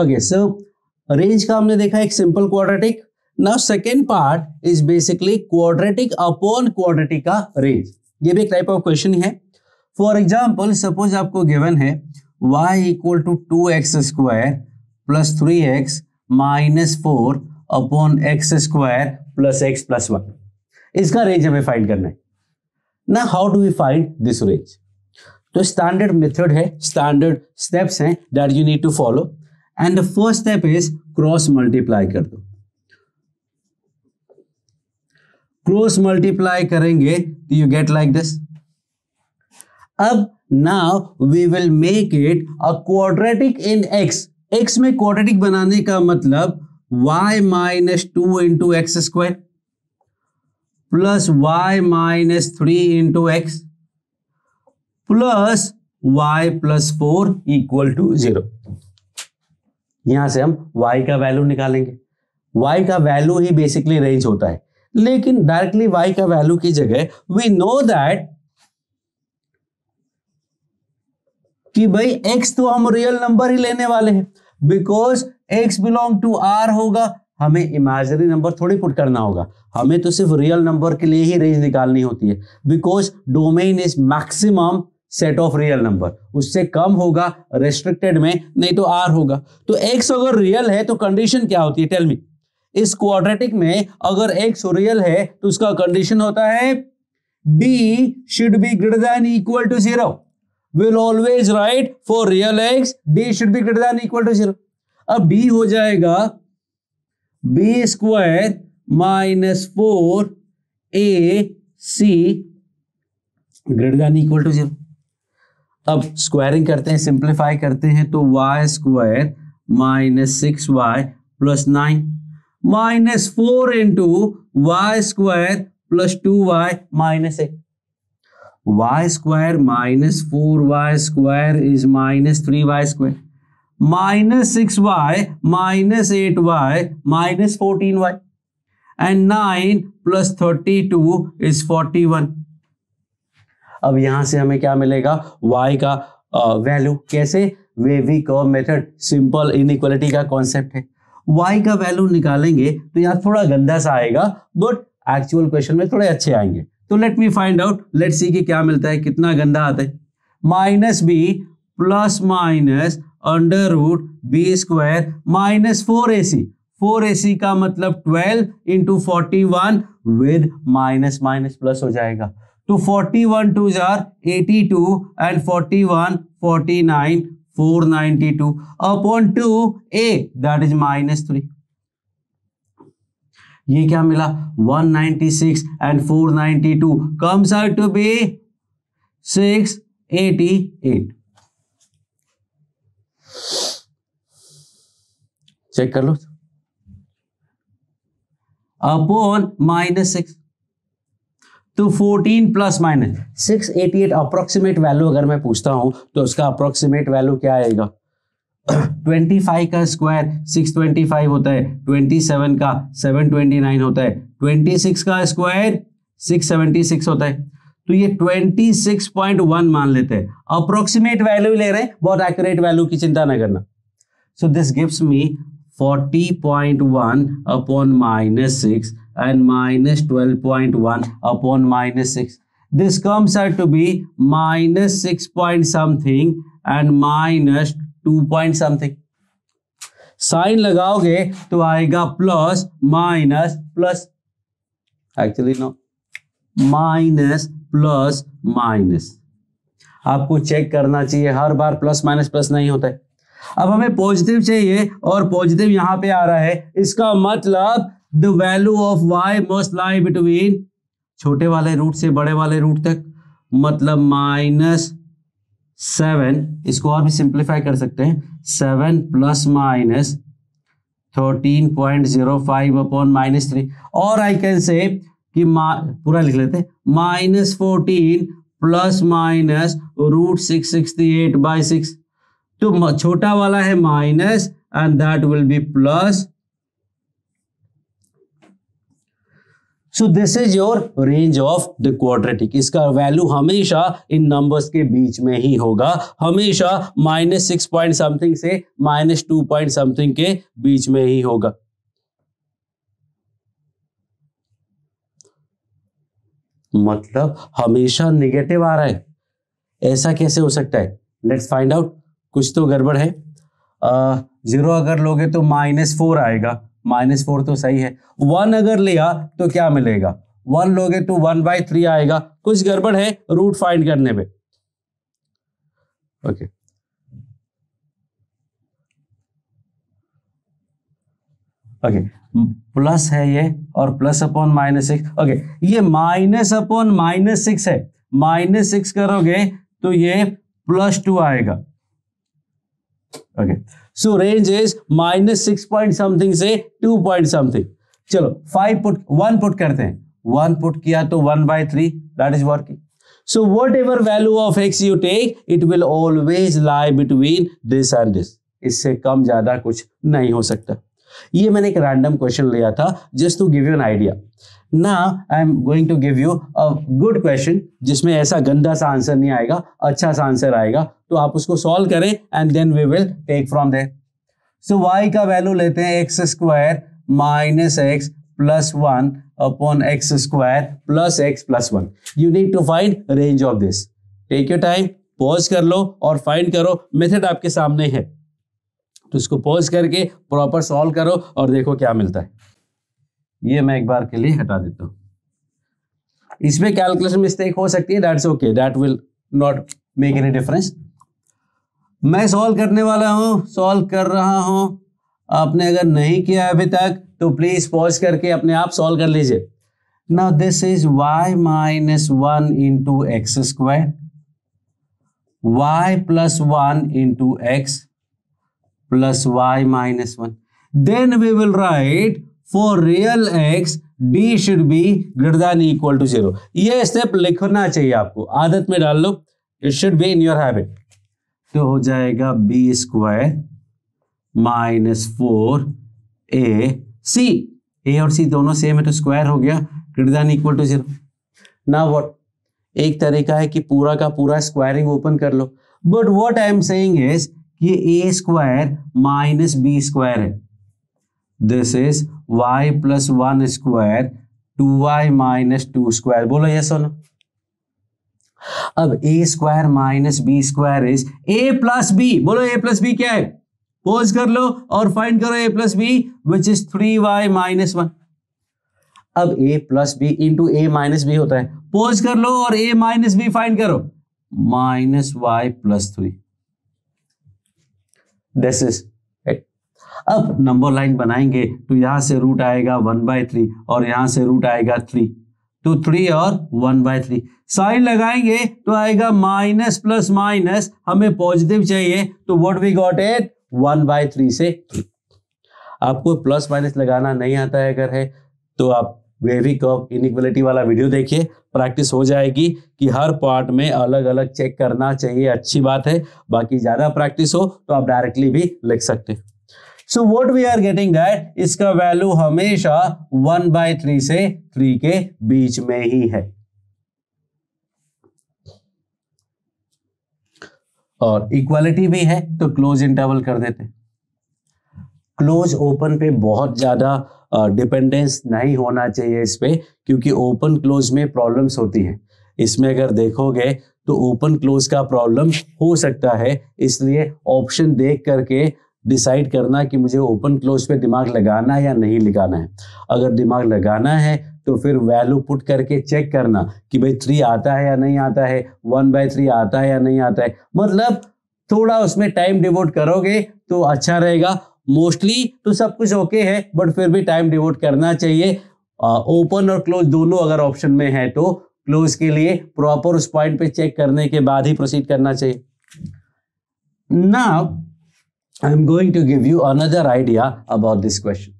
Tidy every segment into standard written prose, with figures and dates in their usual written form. Okay, so range का हमने देखा एक simple quadratic. Now second part is basically quadratic upon quadratic का range. ये भी एक type of question ही है. For example, suppose आपको given है y = 2x² + 3x - 4 upon x² + x + 1. इसका रेंज हमें फाइंड करना है ना. How do we find this range? तो स्टैंडर्ड मेथड है, स्टैंडर्ड स्टेप्स हैं that you need to follow. And the first step is cross multiply कर दो. क्रॉस मल्टीप्लाई करेंगे तो यू गेट लाइक दिस. अब now we will make it a quadratic in x. X में quadratic बनाने का मतलब y - 2 × x² + y - 3 × x + y + 4 = 0. यहां से हम y का वैल्यू निकालेंगे. y का वैल्यू ही बेसिकली रेंज होता है, लेकिन डायरेक्टली y का वैल्यू की जगह वी नो दैट कि भाई x तो हम रियल नंबर ही लेने वाले हैं, because x belong to r होगा. हमें इमेजिनरी नंबर थोड़ी पुट करना होगा, हमें तो सिर्फ रियल नंबर के लिए ही रेंज निकालनी होती है, because domain is maximum set of real number. उससे कम होगा रेस्ट्रिक्टेड में, नहीं तो r होगा. तो x अगर रियल है तो कंडीशन क्या होती है, टेल मी. इस क्वाड्रेटिक में अगर x रियल है तो उसका कंडीशन होता है d = 0. We'll always write for real x d > 0. अब d हो जाएगा b² - 4ac > 0. अब स्क्वायरिंग करते हैं, सिंप्लीफाई करते हैं तो y² - 6y + 9 - 4 × y² + 2y - 8. y² - 4y² = - 3y² - 6y - 8y - 14y and 9 + 32 is 41. अब यहां से हमें क्या मिलेगा, y का वैल्यू. कैसे? Wavy curve method, simple inequality का कॉन्सेप्ट है. y का वैल्यू निकालेंगे तो यहाँ थोड़ा गंदा सा आएगा, बट एक्चुअल क्वेश्चन में थोड़े अच्छे आएंगे. तो let me find out, let see कि क्या मिलता है, कितना गंदा आता है. -b ± √b² - 4ac का मतलब 12 × 41 विद माइनस माइनस प्लस हो जाएगा. तो 41 × 2 = 82 and 41 × 49 = 492 upon 2a that is -3. ये क्या मिला, 196 and 492 comes out to be 688. Check कर लो, अपॉन -6 तो 14 ± 688. अप्रोक्सीमेट वैल्यू अगर मैं पूछता हूं तो उसका अप्रोक्सीमेट वैल्यू क्या आएगा. 25 का स्क्वायर 625 होता है, 27 का 729 होता है, 26 का स्क्वायर 676 होता है. तो ये 26.1 मान लेते हैं, अप्रोक्सीमेट वैल्यू ले रहे हैं, बहुत एक्यूरेट वैल्यू की चिंता ना करना. So this gives me 40.1 / -6 and -12.1 / -6. This comes out to be -6 point something and -2 point something. Sign लगाओगे तो आएगा plus minus plus, actually no, minus plus minus. आपको चेक करना चाहिए, हर बार प्लस माइनस प्लस नहीं होता है. अब हमें पॉजिटिव चाहिए और पॉजिटिव यहां पे आ रहा है, इसका मतलब the value of y must lie between छोटे वाले रूट से बड़े वाले रूट तक, मतलब -7. इसको और भी सिंप्लीफाई कर सकते हैं, 7 ± 13.05 अपॉन -3 और आई कैन से कि पूरा लिख लेते हैं -14 ± √668/6. तो छोटा वाला है minus and that will be plus. So this is your range of the quadratic. इसका वैल्यू हमेशा इन नंबर्स के बीच में ही होगा, हमेशा -6 पॉइंट समथिंग से -2 पॉइंट समथिंग के बीच में ही होगा। मतलब हमेशा नेगेटिव आ रहा है, ऐसा कैसे हो सकता है? लेट्स फाइंड आउट, कुछ तो गड़बड़ है। जीरो अगर लोगे तो -4 आएगा, -4 तो सही है। 1 अगर लिया तो क्या मिलेगा? 1 लोगे तो 1/3 आएगा। कुछ गड़बड़ है रूट फाइंड करने में। ओके, प्लस है ये और +/-6। ओके, ये -/-6 है, -6 करोगे तो ये +2 आएगा। Okay, so range is -6 point something से 2 पॉइंट समथिंग। चलो 1 पुट करते हैं। 1 पुट किया तो 1/3, that is working. So whatever value of x you take, it will always lie between this and this, इससे कम ज्यादा कुछ नहीं हो सकता। ये मैंने एक रैंडम क्वेश्चन लिया था just to give you an idea. Now I am going to give you a good question जिसमें ऐसा गंदा सा आंसर नहीं आएगा, अच्छा सा आंसर आएगा। तो आप उसको सॉल्व करें and then we will take from there. So y का वैल्यू लेते हैं x² - x + 1 / x² + x + 1। You need to find range of this. Take your time, pause कर लो और फाइंड करो, मेथड आपके सामने है। तो इसको पॉज करके प्रॉपर सॉल्व करो और देखो क्या मिलता है। ये मैं एक बार के लिए हटा देता हूं, इसमें कैलकुलेशन मिस्टेक हो सकती है, that's okay, that will not make any difference. मैं सॉल्व करने वाला हूं, सॉल्व कर रहा हूं। आपने अगर नहीं किया अभी तक तो प्लीज पॉज करके अपने आप सॉल्व कर लीजिए। Now this is y - 1 × x² y + 1 × x + y - 1. Then we will write for real x d should be greater than equal to 0. ये स्टेप लिखना चाहिए आपको, आदत में डाल लो, it should be in your habit. तो हो जाएगा b² - 4ac, a और c दोनों सेम है तो स्क्वायर हो गया, greater than equal to 0. Now what? एक तरीका है कि पूरा का पूरा स्क्वायरिंग ओपन कर लो, but what I am saying is ये a² - b² है। दिस इज y + 1² 2y - 2² बोलो ये सुनो। अब a² - b² is a + b, बोलो a + b क्या है? पोज कर लो और फाइंड करो a + b which is 3y - 1। अब a + b × a - b होता है, पोज कर लो और a - b फाइंड करो, -y + 3। This is right. अब नंबर लाइन बनाएंगे तो यहां से रूट आएगा 1/3 और यहां से रूट आएगा 3, तो 3 और 1/3। साइन लगाएंगे तो आएगा -+-, हमें पॉजिटिव चाहिए तो व्हाट वी गॉट इट 1/3 से 3. आपको +- लगाना नहीं आता है अगर है तो आप वेवी कर्व इनइक्वालिटी वाला वीडियो देखिए, प्रैक्टिस हो जाएगी कि हर पार्ट में अलग अलग चेक करना चाहिए, अच्छी बात है। बाकी ज्यादा प्रैक्टिस हो तो आप डायरेक्टली भी लिख सकते हैं। So what we are getting that, इसका वैल्यू हमेशा 1/3 से 3 के बीच में ही है। और इक्वालिटी भी है तो क्लोज इंटरवल कर देते। क्लोज ओपन पे बहुत ज्यादा डिपेंडेंस नहीं होना चाहिए इस पे, क्योंकि ओपन क्लोज में प्रॉब्लम्स होती हैं। इसमें अगर देखोगे तो ओपन क्लोज का प्रॉब्लम हो सकता है, इसलिए ऑप्शन देख करके डिसाइड करना कि मुझे ओपन क्लोज पे दिमाग लगाना है या नहीं लगाना है। अगर दिमाग लगाना है तो फिर वैल्यू पुट करके चेक करना कि भाई 3 आता है या नहीं आता है, 1/3 आता है या नहीं आता है। मतलब थोड़ा उसमें टाइम डिवोट करोगे तो अच्छा रहेगा। मोस्टली तो सब कुछ ओके है, बट फिर भी टाइम डिवोट करना चाहिए। ओपन और क्लोज दोनों अगर ऑप्शन में है तो क्लोज के लिए प्रॉपर उस पॉइंट पे चेक करने के बाद ही प्रोसीड करना चाहिए। Now I am going to give you another idea about this question.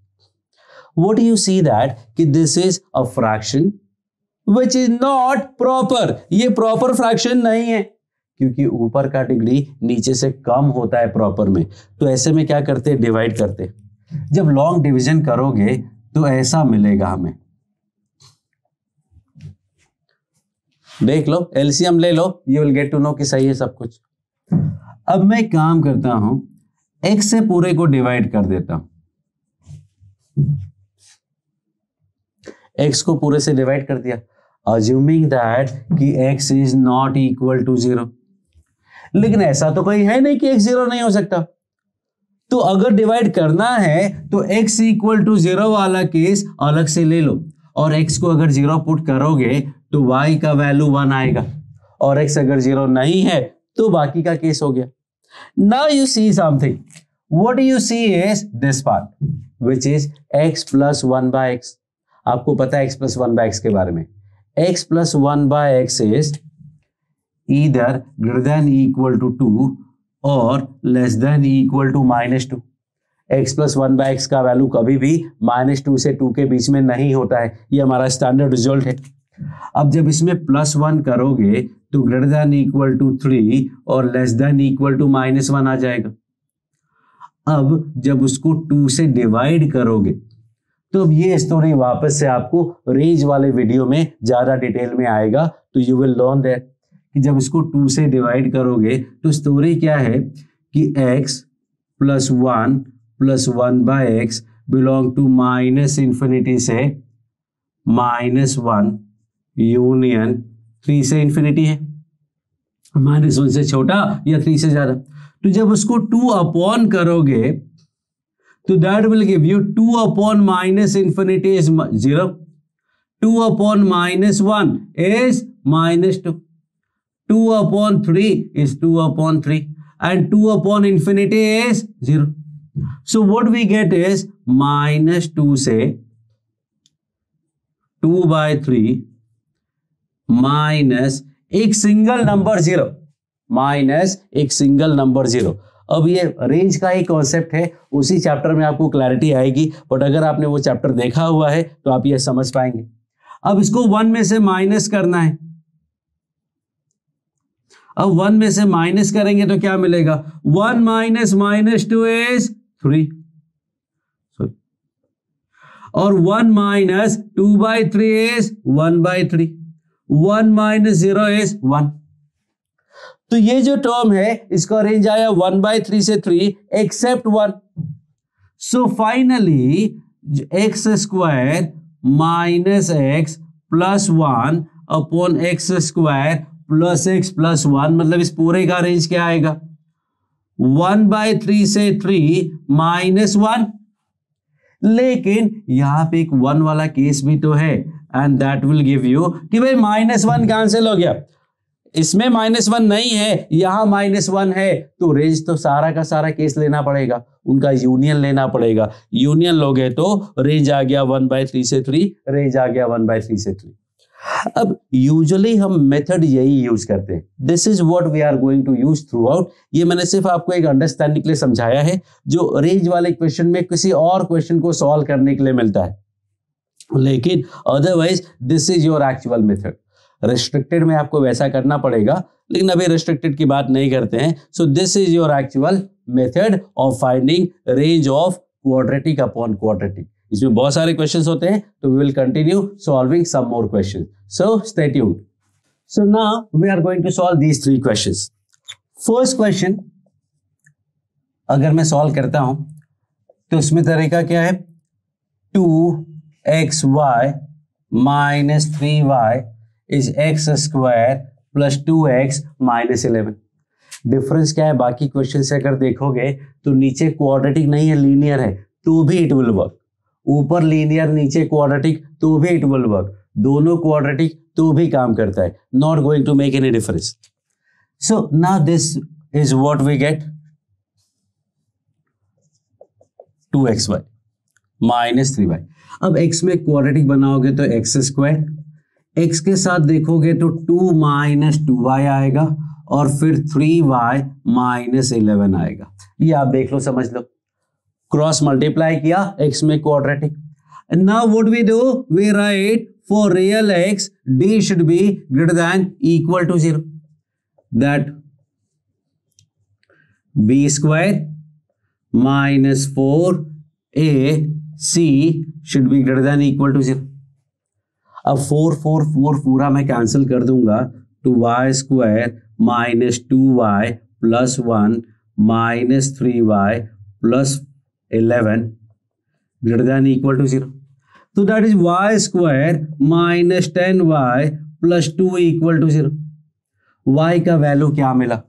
What do you see that कि this is a fraction which is not proper. ये प्रॉपर फ्रैक्शन नहीं है क्योंकि ऊपर का डिग्री नीचे से कम होता है प्रॉपर में। तो ऐसे में क्या करते हैं, डिवाइड करते हैं। जब लॉन्ग डिवीजन करोगे तो ऐसा मिलेगा हमें देख लो, एलसीएम ले लो, you will get to know कि सही है सब कुछ। अब मैं काम करता हूं, एक्स से पूरे को डिवाइड कर देता हूं, एक्स को पूरे से डिवाइड कर दिया, अज्यूमिंग दैट कि x is not equal to zero. लेकिन ऐसा तो कहीं है नहीं कि एक्स जीरो नहीं हो सकता, तो अगर डिवाइड करना है तो x इक्वल टू जीरो वाला केस अलग से ले लो, और x को अगर जीरो पुट करोगे तो y का वैल्यू 1 आएगा, और x अगर जीरो नहीं है तो बाकी का केस हो गया। Now you see something, what you see is this part which is x plus 1 by x. आपको पता है x प्लस 1 बाय एक्स के बारे में, x plus 1 by x is either greater than equal to 2 और less than equal to minus 2। X plus 1 by x का value कभी भी -2 से 2 के बीच में नहीं होता है, ये हमारा स्टैंडर्ड रिजल्ट है। अब जब इसमें +1 करोगे तो ग्रेटर देन इक्वल टू 3 और लेस देन इक्वल टू -1 आ जाएगा। अब जब उसको 2 से डिवाइड करोगे तो अब ये स्टोरी वापस से आपको रेज वाले वीडियो में ज़्यादा डिटेल में आएगा, तो यू विल लर्न दैट कि जब इसको 2 से डिवाइड करोगे तो स्टोरी क्या है कि x plus 1 by x belong to -∞ से -1 यूनियन 3 से इन्फिनिटी है, -1 से छोटा या 3 से ज़्यादा। तो जब उसको 2 अपॉन करोगे तो that will give you 2 upon -∞ is 0, 2 upon -1 is -2, 2 upon 3 is 2 upon 3 and 2 upon infinity is 0. So what we get is -2 से 2 by 3 minus एक सिंगल नंबर 0, माइनस एक सिंगल नंबर 0। अब ये रेंज का ही कॉन्सेप्ट है, उसी चैप्टर में आपको क्लैरिटी आएगी, बट अगर आपने वो चैप्टर देखा हुआ है तो आप ये समझ पाएंगे। अब इसको 1 में से माइनस करना है, अब 1 में से माइनस करेंगे तो क्या मिलेगा, 1 माइनस -2 इज 3, और 1 minus 2 by 3 is 1 by 3, 1 minus 0 is 1। तो ये जो टर्म है इसका रेंज आया 1 बाई 3 से 3 except 1। So finally x square minus x plus 1 upon x square plus x plus 1, मतलब इस पूरे का रेंज क्या आएगा, 1 बाई 3 से 3 -1। लेकिन यहाँ पे एक 1 वाला केस भी तो है, and that will give you कि भाई -1 कैंसिल हो गया, इसमें -1 नहीं है, यहाँ -1 है, तो रेंज तो सारा का सारा केस लेना पड़ेगा, उनका यूनियन लेना पड़ेगा। यूनियन लोगे तो रेंज आ गया 1 बाई 3 से 3, रेंज आ गया 1 बाई 3 से 3। अब यूजुअली हम मेथड यही यूज करते हैं, this is what we are going to use throughout. ये मैंने सिर्फ आपको एक अंडरस्टैंडिंग के लिए समझाया है, जो रेंज वाले क्वेश्चन में किसी और क्वेश्चन को सॉल्व करने के लिए मिलता है, लेकिन otherwise this is your actual method. Restricted में आपको वैसा करना पड़ेगा, लेकिन अभी रेस्ट्रिक्टेड की बात नहीं करते हैं। So this is your actual method of finding range of quadratic upon quadratic. इसमें बहुत सारे क्वेश्चंस होते हैं, तो we will continue solving some more questions, so stay tuned. So now we are going to solve these 3 questions. First question अगर मैं solve करता हूं तो उसमें तरीका क्या है, 2xy minus 3y is x square plus 2x minus 11। Difference क्या है, बाकी क्वेश्चन से अगर देखोगे तो नीचे क्वाड्रेटिक नहीं है, लीनियर है, तो भी इट विल वर्क। ऊपर लीनियर, नीचे क्वाड्रेटिक, तो भी इट विल वर्क। दोनों क्वाड्रेटिक तो भी काम करता है, not going to make any difference. So now this is what we get, 2xy minus 3y। अब x में क्वाड्रेटिक बनाओगे तो एक्स स्क्वायर, एक्स के साथ देखोगे तो 2 माइनस 2y आएगा और फिर 3y माइनस 11 आएगा। ये आप देख लो, समझ लो, क्रॉस मल्टीप्लाई किया, x में quadratic. Now what we do, we write for real x d should be greater than equal to 0, that b square minus 4ac should be greater than equal to 0। अब 4 4 4 पूरा मैं cancel कर दूंगा, 2y square minus 2y plus 1 minus 3y plus 11 greater than equal to 0। तो that is y square minus 10y plus 2 equal to 0। y का value क्या मिला,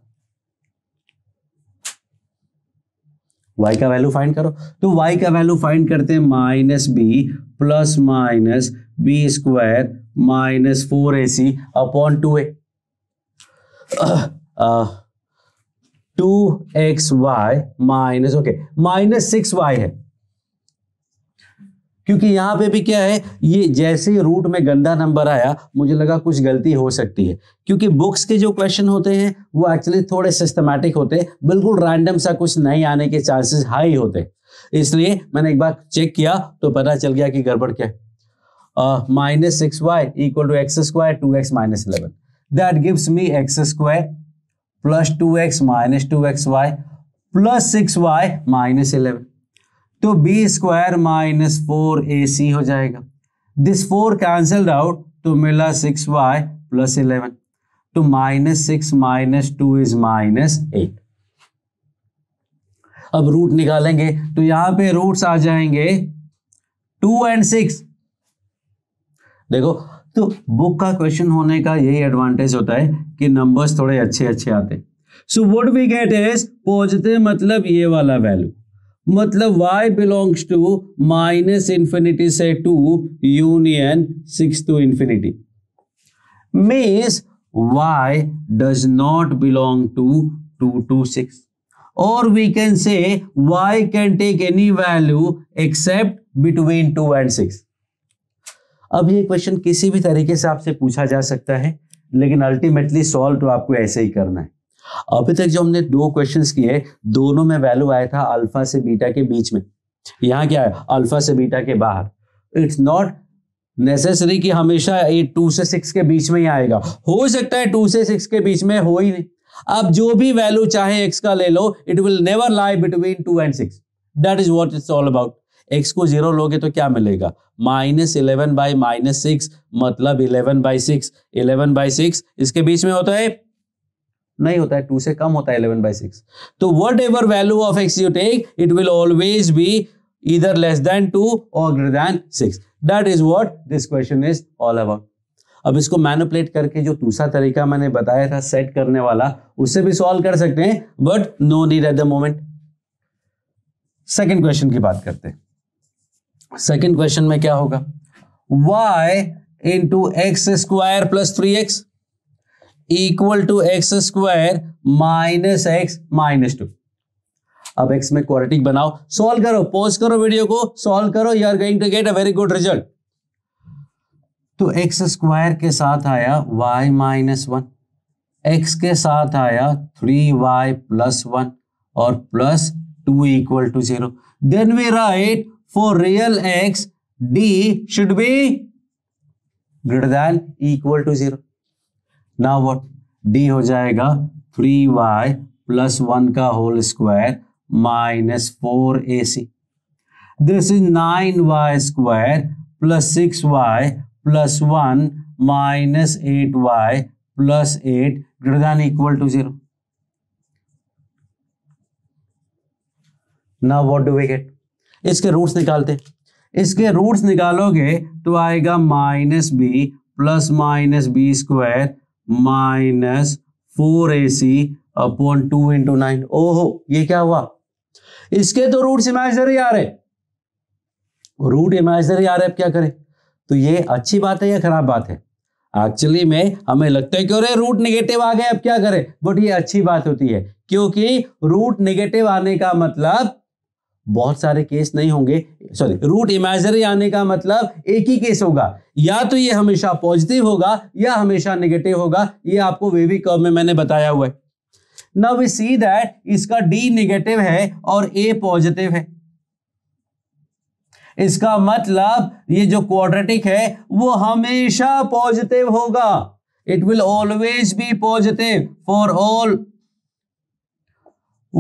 y का वैल्यू फाइंड करो। तो y का वैल्यू फाइंड करते हैं minus b plus minus b square minus 4ac upon 2a। 2xy minus minus 6y है, क्योंकि यहां पे भी क्या है, ये जैसे ही रूट में गंदा नंबर आया मुझे लगा कुछ गलती हो सकती है, क्योंकि बुक्स के जो क्वेश्चन होते हैं वो एक्चुअली थोड़े सिस्टमैटिक होते हैं, बिल्कुल रैंडम सा कुछ नहीं आने के चांसेस हाई होते, इसलिए मैंने एक बार चेक किया तो पता चल गया कि गड़बड़ क्या है। Minus 6y equal to x square 2x minus 11 that gives me x square plus 2x minus 2xy plus 6y minus 11। तो बी स्क्वायर माइनस 4ac हो जाएगा, दिस 4 कैंसल्ड आउट तो मिला 6y प्लस 11। तो माइनस 6 माइनस 2 इज माइनस 8। अब root निकालेंगे तो यहां पे रूट्स आ जाएंगे 2 एंड 6। देखो तो बुक का क्वेश्चन होने का यही एडवांटेज होता है कि नंबर्स थोड़े अच्छे अच्छे आते। So what we get is positive, मतलब ये वाला वैल्यू, मतलब y belongs to minus infinity से 2 union 6 to infinity, means y does not belong to 2 to 6, और we can say y can take any value except between 2 and 6। अब ये question किसी भी तरीके से आपसे पूछा जा सकता है, लेकिन अल्टीमेटली सॉल्व तो आपको ऐसे ही करना है। अभी तक जो हमने 2 क्वेश्चंस किए, दोनों में वैल्यू आया था अल्फा से बीटा के बीच में, यहाँ क्या है अल्फा से बीटा के बाहर। इट्स नॉट नेसेसरी कि हमेशा ये 2 से 6 के बीच में ही आएगा, हो सकता है 2 से 6 के बीच में हो ही नहीं। आप जो भी वैल्यू चाहे एक्स का ले लो, it will never lie between 2 and 6। That is what it's all about. X को 0 लोगे तो क्या मिलेगा, -11/-6, मतलब 11/6। 11/6 इसके बीच में होता है नहीं, होता है 2 से कम होता है 11/6। तो whatever value of x you take, it will always be इधर लेस देन 2 और greater than 6। That is what this question is all about. अब इसको मैनिपुलेट करके जो दूसरा तरीका मैंने बताया था सेट करने वाला, उससे भी सॉल्व कर सकते हैं, but no need at the moment. Second question की बात करते हैं। सेकेंड क्वेश्चन में क्या होगा, y into x square plus 3x equal to x square minus x minus 2। अब x में क्वाड्रेटिक बनाओ, सॉल्व करो, पॉज करो वीडियो को, सॉल्व करो, you are going to get a very good result. तो एक्स स्क्वायर के साथ आया y माइनस 1, एक्स के साथ आया 3y प्लस 1 और plus 2 equal to 0। Then we write for real x, d should be greater than equal to 0. Now what? d हो जाएगा 3y plus 1 का whole square minus 4ac. This is 9y square plus 6y plus 1 minus 8y plus 8 greater than equal to 0. Now what do we get? इसके roots निकालते, इसके roots निकालोगे तो आएगा minus b plus minus b square minus 4ac upon 2 into 9। ओहो ये क्या हुआ, इसके तो रूट्स इमेजिनरी आ रहे, रूट इमेजिनरी आ रहे। अब क्या करें, तो ये अच्छी बात है या खराब बात है? एक्चुअली में हमें लगता है कि अरे रूट निगेटिव आ गए अब क्या करें, बट ये अच्छी बात होती है, क्योंकि रूट निगेटिव आने का मतलब बहुत सारे केस नहीं होंगे, सॉरी रूट इमेजिनरी आने का मतलब एक ही केस होगा, या तो ये हमेशा पॉजिटिव होगा या हमेशा नेगेटिव होगा। ये आपको वेवी कर्व में मैंने बताया हुआ है। नाउ वी सी दैट इसका डी नेगेटिव है और ए पॉजिटिव है, इसका मतलब ये जो क्वाड्रेटिक है वो हमेशा पॉजिटिव होगा। It will always be positive for all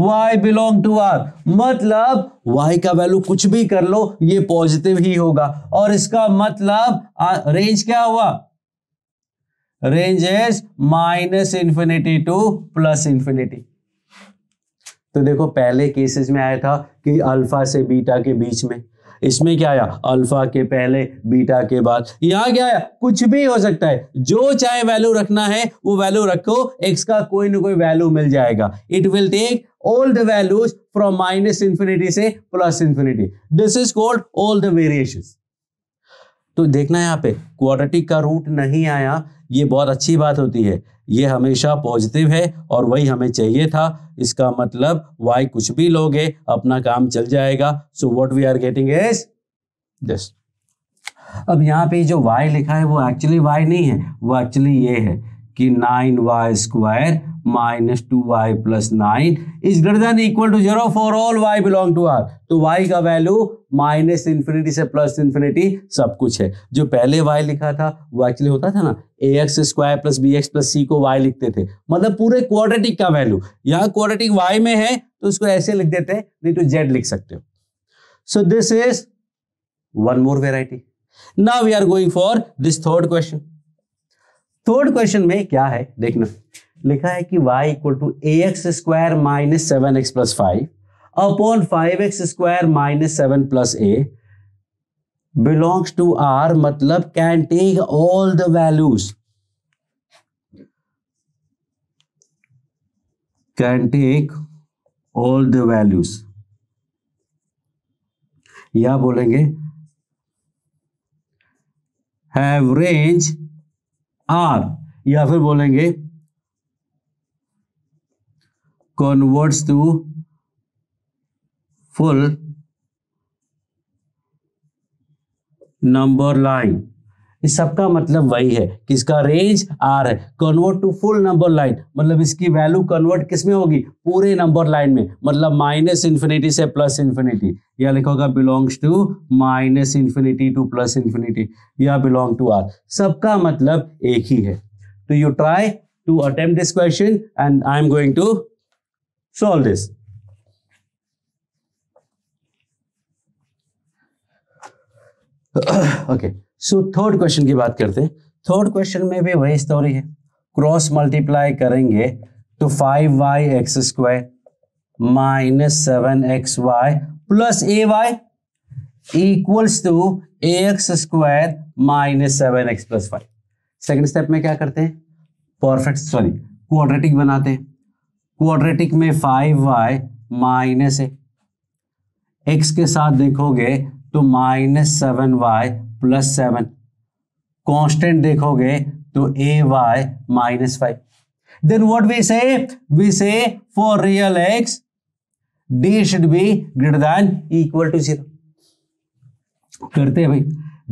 y belong to r, मतलब y का वैल्यू कुछ भी कर लो ये पॉजिटिव ही होगा। और इसका मतलब रेंज क्या हुआ? Range is minus infinity to plus infinity. तो देखो पहले केसेस में आया था कि अल्फा से बीटा के बीच में, इसमें क्या आया? अल्फा के पहले बीटा के बाद। यहाँ क्या आया? कुछ भी हो सकता है, जो चाहे वैल्यू रखना है वो वैल्यू रखो, एक्स का कोई ना कोई वैल्यू मिल जाएगा। It will take all the values from minus infinity से plus infinity, this is called all the variations. तो देखना यहाँ पे क्वाड्रेटिक का रूट नहीं आया, ये बहुत अच्छी बात होती है, ये हमेशा पॉजिटिव है और वही हमें चाहिए था। इसका मतलब y कुछ भी लोगे अपना काम चल जाएगा। So what we are getting is this. अब यहाँ पे जो y लिखा है वो एक्चुअली y नहीं है, वो एक्चुअली ये है कि 9y square minus 2y plus 9 is greater than equal to 0 for all y belong to r। तो y का वैल्यू माइनस इन्फिनिटी से प्लस इन्फिनिटी सब कुछ है। जो पहले y लिखा था वो एक्चुअली होता था ना ax square plus bx plus c को y लिखते थे, मतलब पूरे क्वाड्रेटिक का वैल्यू। यहाँ क्वाड्रेटिक y में है तो इसको ऐसे लिख देते हैं, नहीं तो z लिख सकते हो। So this is one more variety. Now we are going for this third question. Third question में क्या है देखना, लिखा है कि y equal to a x square minus 7x plus 5 upon 5x square minus 7 plus a belongs to r, मतलब can take all the values, can take all the values, या बोलेंगे हैव रेंज r, या फिर बोलेंगे converts to full number line। इस सबका मतलब वही है कि इसका रेंज r है। Convert to full number line मतलब इसकी वैल्यू कन्वर्ट किस में होगी? पूरे नंबर लाइन में, मतलब माइनस इंफिनिटी से प्लस इंफिनिटी। या लिखोगा belongs to minus infinity to plus infinity, या बिलोंग टू r, सबका मतलब एक ही है। तो you try to attempt this question and I am going to solve this। Okay, so third question की बात करते हैं। थर्ड क्वेश्चन में भी वही स्टोरी है, क्रॉस मल्टीप्लाई करेंगे तो 5y x square minus 7xy plus ay equals to ax square minus 7x plus 5। Second step में क्या करते हैं? क्वाड्रेटिक बनाते हैं। क्वाड्रेटिक में 5y माइनस एक्स के साथ देखोगे तो माइनस 7y प्लस 7, कॉन्स्टेंट देखोगे तो ay minus 5। Then what we say? We say for real x d should be greater than equal to 0। करते हैं भाई,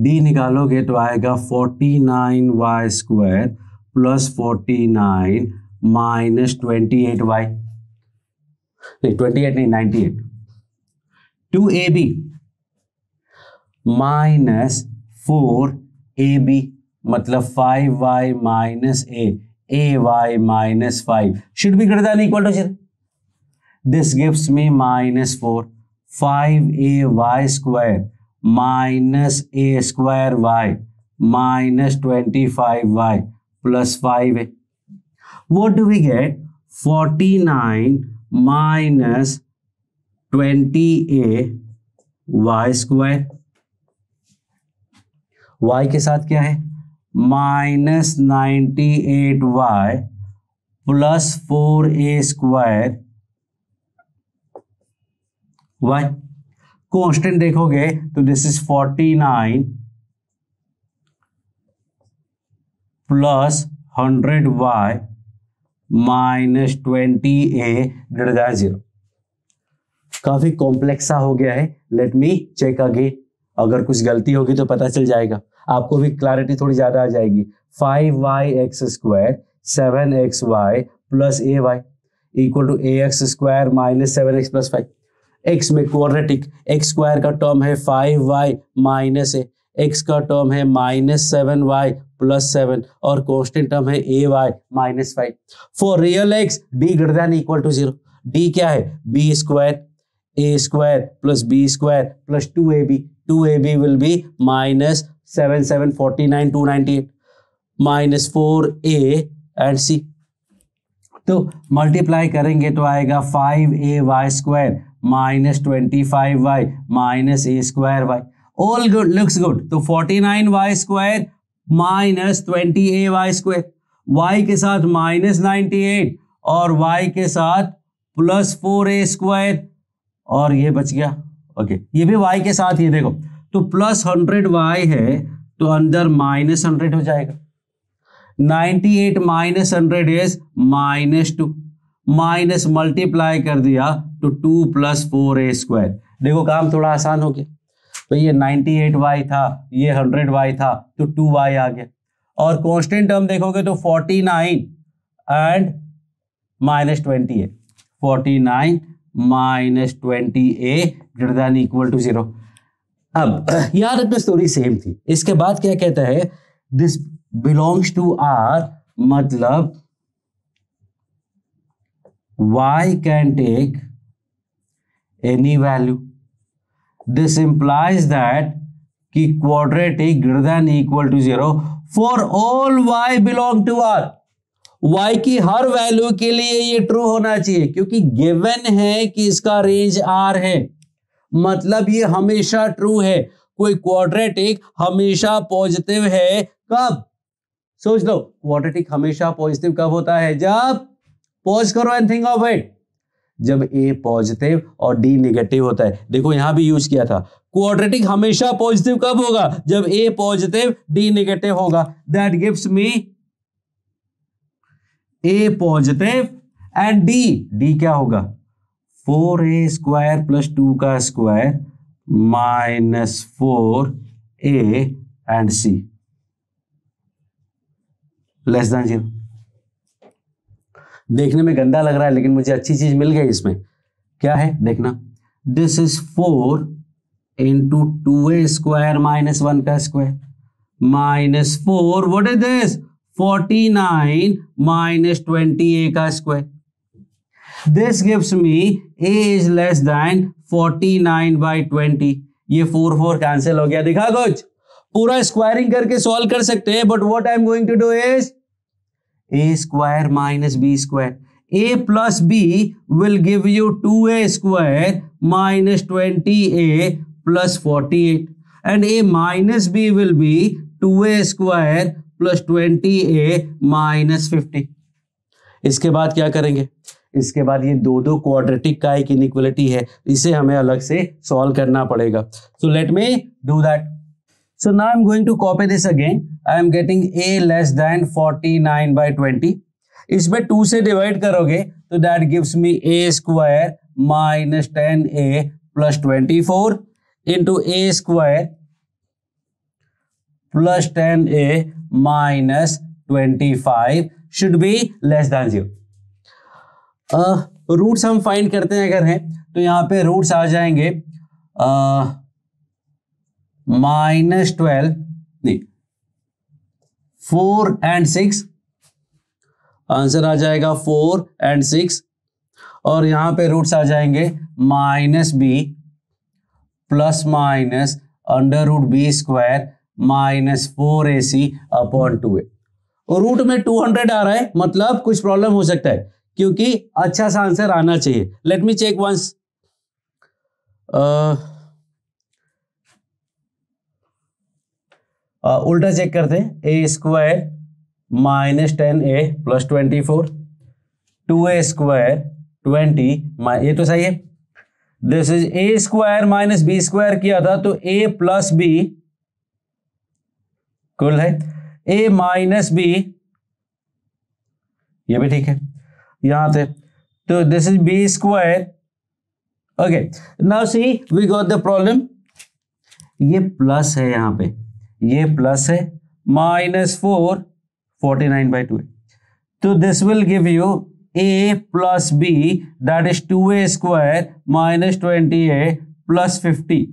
d निकालोगे तो आएगा 49y square plus 49 minus 28y, नहीं 28 नहीं 98, 2ab माइनस 4ab, मतलब 5y minus ay minus 5 should be greater than equal to 0। This gives me minus 4 5ay square minus a square y minus 25y plus 5a। What do we get? 49 minus 20a y square, y के साथ क्या है? Minus 98y plus 4a square y। Constant देखोगे तो this is 49 plus 100y minus 20a greater than 0। काफी complex सा हो गया है, लेट मी चेक अगेन। अगर कुछ गलती होगी तो पता चल जाएगा, आपको भी क्लैरिटी थोड़ी ज्यादा आ जाएगी। 5y x square 7xy plus a y equal to a x square minus 7x plus 5। X में क्वाड्रेटिक, एक्स स्क्वायर का टर्म है 5y माइनस ए, एक्स का टर्म है माइनस 7y प्लस 7 और कॉन्स्टेंट टर्म है ay minus 5। For real x D greater than equal to 0, b क्या है, b square a square plus b square plus 2ab will be minus 7,749,298 minus 4a and c। तो multiply करेंगे तो आएगा 5ay square minus 25y minus a square y, all good looks good. तो 49y square minus 20ay square, y के साथ minus 98 और y के साथ प्लस 4a स्क्वायर और ये बच गया ओके, ये भी y के साथ, ये देखो तो प्लस 100y है तो अंदर माइनस 100 हो जाएगा। 98 minus 100 is minus 2, minus multiply कर दिया तो 2 प्लस 4a स्क्वायर। देखो काम थोड़ा आसान हो गया, तो ये 98y था, ये 100y था तो 2y आ गया। और कांस्टेंट टर्म देखोगे तो 49 एंड माइनस 20 है, 49 minus 20a greater than equal to 0। अब यार अपनी स्टोरी सेम थी। इसके बाद क्या कहता है, दिस बिलोंग्स टू आर, मतलब y can take any value. This implies that कि quadratic greater than equal to 0 for all y belong to r, y की हर वैल्यू के लिए ये ट्रू होना चाहिए क्योंकि गिवन है कि इसका रेंज r है, मतलब ये हमेशा ट्रू है। कोई क्वाड्रेटिक हमेशा पॉजिटिव है कब, सोच लो क्वाड्रेटिक हमेशा पॉजिटिव कब होता है, जब, पॉज करो एंड थिंक ऑफ इट, जब a पॉजिटिव और d नेगेटिव होता है। देखो यहां भी यूज किया था, क्वाड्रेटिक हमेशा पॉजिटिव कब होगा, जब a पॉजिटिव d नेगेटिव होगा। That gives me a positive and d, d क्या होगा 4a स्क्वायर प्लस 2 का square minus 4a and c less than 0। देखने में गंदा लग रहा है लेकिन मुझे अच्छी चीज मिल गई इसमें, क्या है देखना, this is 4 into 2a square minus 1 का square minus 4, what is this 49 minus 20a का square. This gives me a is less than 49/20, ये 4 4 कैंसिल हो गया। दिखा कुछ, पूरा स्क्वायरिंग करके सॉल्व कर सकते हैं, but what I am going to do is a square minus b square, a plus b will give you 2a square minus 20a plus 48 and a minus b will be 2a square plus 20a minus 50। इसके बाद क्या करेंगे, इसके बाद ये दो quadratic का एक इनइक्वालिटी है, इसे हमें अलग से सॉल्व करना पड़ेगा। So let me do that. So now I'm going to copy this again. I am getting a less than 49/20. इसमें 2 से डिवाइड करोगे तो that gives me a square minus 10a plus 24 into a square plus 10a minus 25 should be less than 0. Roots हम find करते हैं अगर हैं तो यहाँ पे रूट्स आ जाएंगे माइनस 12 नहीं 4 and 6, आंसर आ जाएगा 4 and 6 और यहाँ पे रूट्स आ जाएंगे minus b plus minus under root b square minus 4ac upon 2a। और रूट में 200 आ रहा है मतलब कुछ प्रॉब्लम हो सकता है क्योंकि अच्छा सा आंसर आना चाहिए। लेट मी चेक वंस, उल्टा चेक करते हैं, a square minus 10a plus 24 2a square 20 ये तो सही है। This is a square minus b square किया था तो a प्लस बी कुल है, a माइनस बी ये भी ठीक है यहां थे तो this is b square okay. Now see we got the problem, ये प्लस है यहाँ पे, ये प्लस है माइनस 49/2 तो this will give you a plus b that is 2a square minus 20a plus 50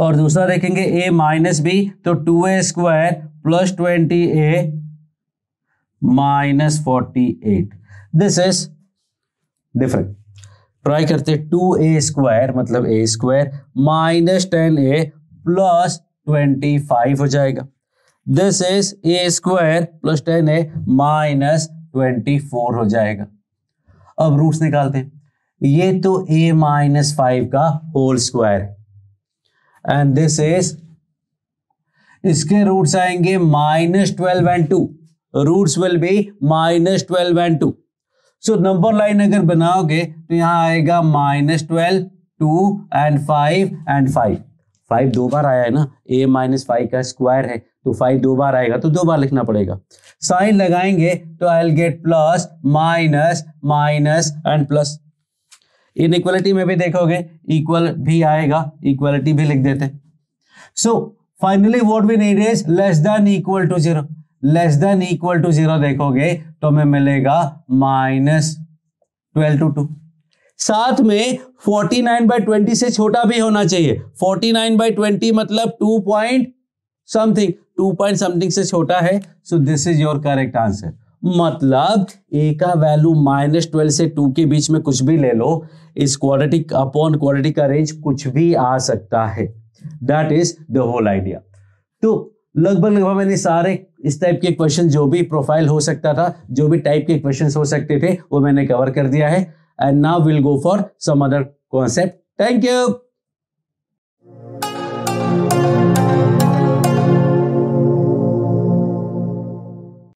और दूसरा देखेंगे a माइनस बी तो 2a square plus 20a minus 48। This is different. Try करते 2a स्क्वायर मतलब a square minus 10a plus 25 हो जाएगा। This is a square plus 10a minus 24 हो जाएगा। अब रूट्स निकालते हैं। ये तो a माइनस 5 का whole square and this is, इसके रूट्स आएंगे minus 12 and 2। Roots will be minus 12 and 2। So number line अगर बनाओगे तो यहाँ आएगा माइनस 12, 2 एंड 5 एंड 5। 5 दो बार आया है ना, a माइनस 5 का स्क्वायर है तो 5 दो बार आएगा तो दो बार लिखना पड़ेगा। साइन लगाएंगे तो I will get plus minus minus and plus. Inequality में भी देखोगे इक्वल भी आएगा, इक्वालिटी भी लिख देते। So finally what we need is less than equal to zero. Less than equal to zero देखोगे तो हमें मिलेगा माइनस 12 टू 2। साथ में 49 बाई 20 से छोटा भी होना चाहिए। 49 बाई 20 मतलब 2 पॉइंट समथिंग से छोटा है। So this is your correct answer. मतलब a का वैल्यू माइनस 12 से 2 के बीच में कुछ भी ले लो, इस क्वाड्रेटिक अपॉन क्वाड्रेटिक का रेंज कुछ भी आ सकता है। That is the whole idea. तो लगभग मैंने सारे इस टाइप के क्वेश्चन जो भी प्रोफाइल हो सकता था, जो भी टाइप के क्वेश्चन हो सकते थे वो मैंने कवर कर दिया है। And now will go for some other concept. Thank you.